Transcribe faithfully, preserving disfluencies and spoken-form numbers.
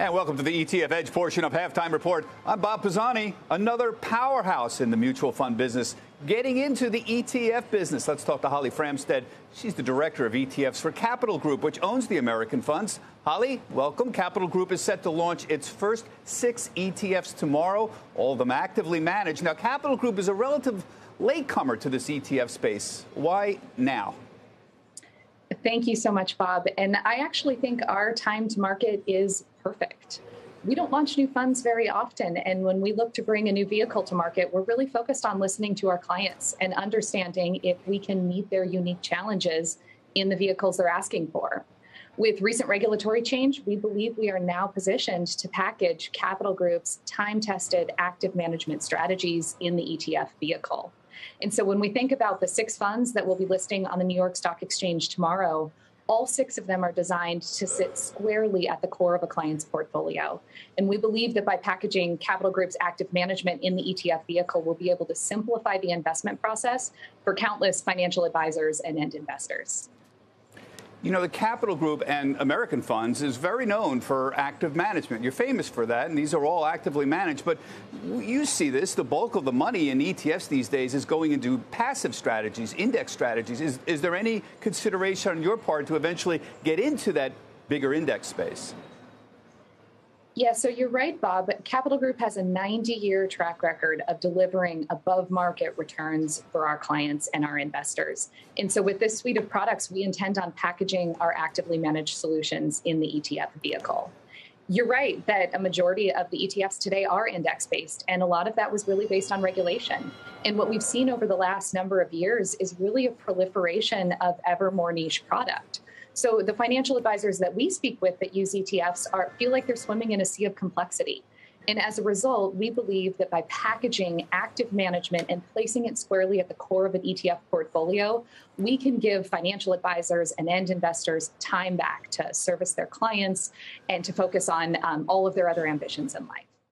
And welcome to the E T F Edge portion of Halftime Report. I'm Bob Pisani, another powerhouse in the mutual fund business, getting into the E T F business. Let's talk to Holly Framsted. She's the director of E T Fs for Capital Group, which owns the American Funds. Holly, welcome. Capital Group is set to launch its first six E T Fs tomorrow, all of them actively managed. Now, Capital Group is a relative latecomer to this E T F space. Why now? Thank you so much, Bob. And I actually think our time to market is perfect. We don't launch new funds very often. And when we look to bring a new vehicle to market, we're really focused on listening to our clients and understanding if we can meet their unique challenges in the vehicles they're asking for. With recent regulatory change, we believe we are now positioned to package Capital Group's time-tested active management strategies in the E T F vehicle. And so when we think about the six funds that we'll be listing on the New York Stock Exchange tomorrow, all six of them are designed to sit squarely at the core of a client's portfolio. And we believe that by packaging Capital Group's active management in the E T F vehicle, we'll be able to simplify the investment process for countless financial advisors and end investors. You know, the Capital Group and American Funds is very known for active management. You're famous for that, and these are all actively managed. But you see this, the bulk of the money in E T Fs these days is going into passive strategies, index strategies. Is, is there any consideration on your part to eventually get into that bigger index space? Yeah, so you're right, Bob. Capital Group has a ninety-year track record of delivering above-market returns for our clients and our investors. And so with this suite of products, we intend on packaging our actively managed solutions in the E T F vehicle. You're right that a majority of the E T Fs today are index-based, and a lot of that was really based on regulation. And what we've seen over the last number of years is really a proliferation of ever more niche product. So the financial advisors that we speak with that use E T Fs are, feel like they're swimming in a sea of complexity. And as a result, we believe that by packaging active management and placing it squarely at the core of an E T F portfolio, we can give financial advisors and end investors time back to service their clients and to focus on um, all of their other ambitions in life.